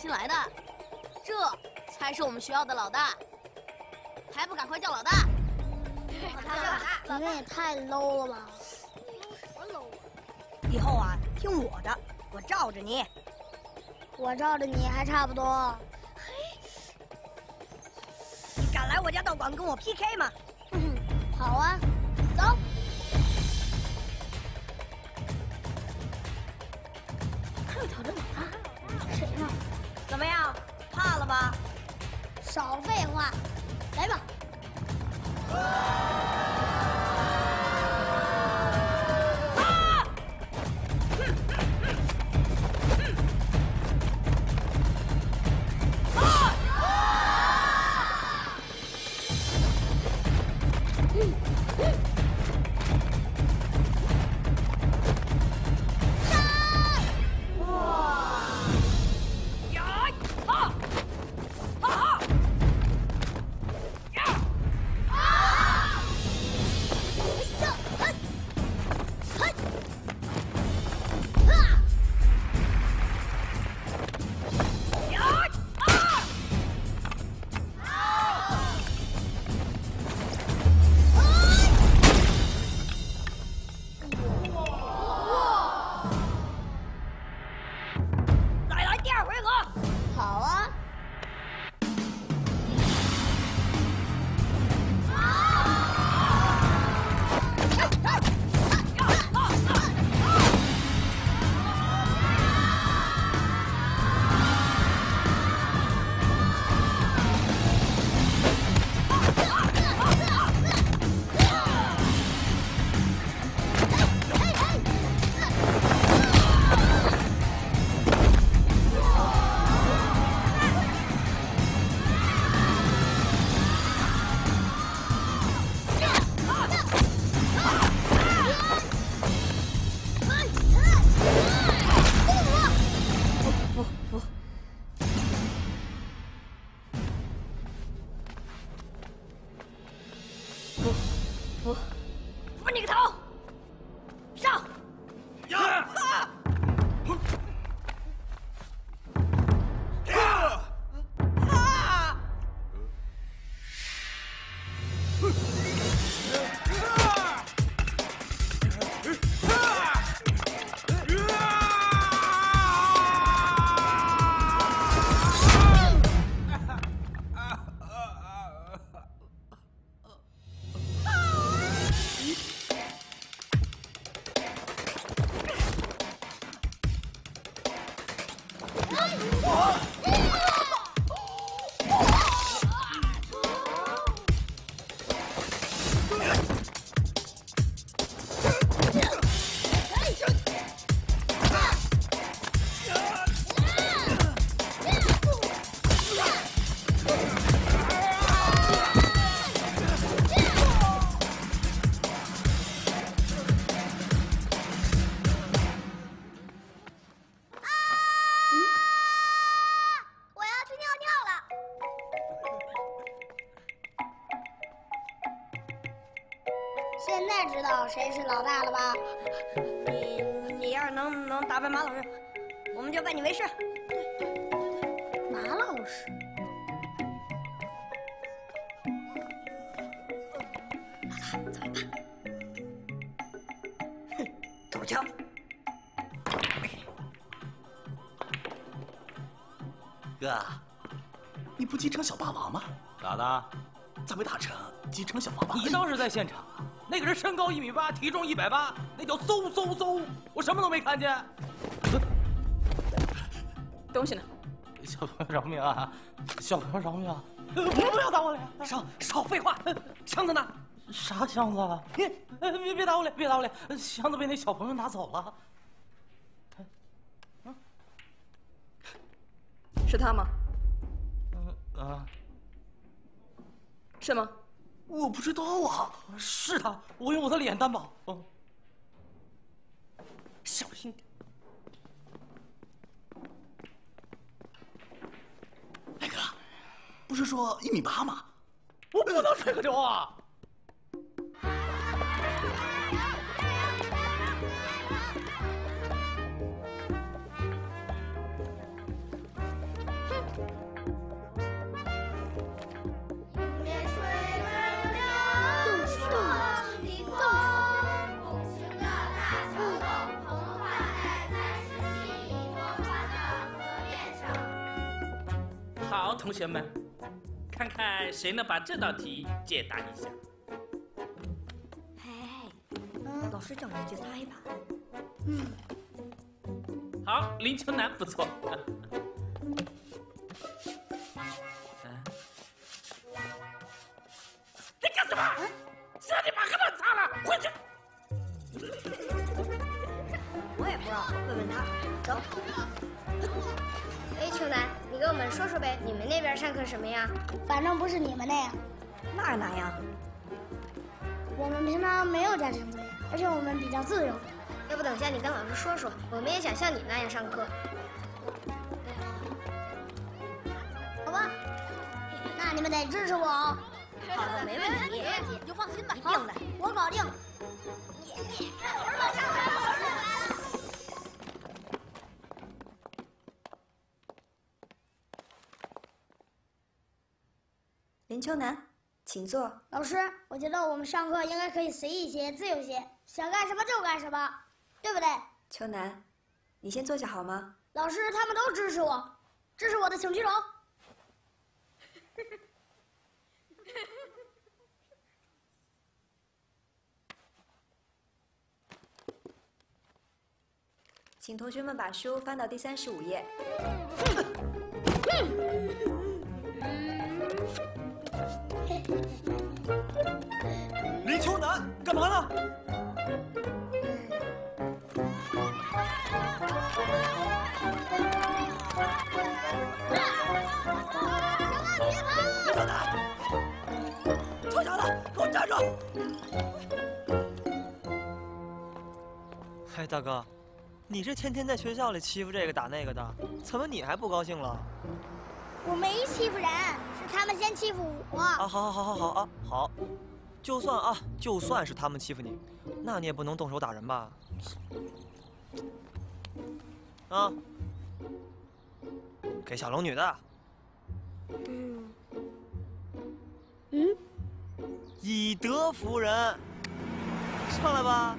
新来的，这才是我们学校的老大，还不赶快叫老大！老大，你们也太 low 了吧！什么 low 啊！以后啊，听我的，我罩着你。我罩着你还差不多。你敢来我家道馆跟我 PK 吗？嗯，好啊，走。 挑战我啊！谁呢？怎么样？怕了吧？少废话，来吧！啊！啊！谁是老大了吧？你要是能打败马老师，我们就拜你为师。马老师，老大，走吧。哼，土枪。哥，你不继承小霸王吗？咋的？咋没打成？继承小霸王？你倒是在现场。 那个人身高1.8米，体重180，那叫嗖嗖嗖！我什么都没看见。东西呢？小朋友饶命啊！小朋友饶命啊！不要打我脸！少废话！箱子呢？啥箱子啊？别打我脸！别打我脸！箱子被那小朋友拿走了。嗯，是他吗？嗯啊。是吗？ 我不知道啊，是他，我用我的脸担保。嗯，小心点。哎哥，不是说1.8米吗？我不能吹个牛啊！好，同学们，看看谁能把这道题解答一下。老师叫你去猜吧。好，林秋楠不错。你干什么？谁让你把黑板擦了？回去。我也不知道，问问他。走。 哎，秋楠，你给我们说说呗，你们那边上课什么样？反正不是你们那样。那哪样？我们平常没有家庭作业，而且我们比较自由。要不等下你跟老师说说，我们也想像你那样上课。好吧，那你们得支持我哦。好的，没问题，你就放心吧。一定的，我搞定。林秋楠，请坐。老师，我觉得我们上课应该可以随意些、自由些，想干什么就干什么，对不对？秋楠，你先坐下好吗？老师，他们都支持我，支持我的请举手。请同学们把书翻到第35页。林秋楠，干嘛呢？林秋楠，臭小子，给我站住！嗨，大哥，你这天天在学校里欺负这个打那个的，怎么你还不高兴了？我没欺负人。 他们先欺负我啊！好，就算是他们欺负你，那你也不能动手打人吧？啊，给小龙女的。以德服人，上来吧。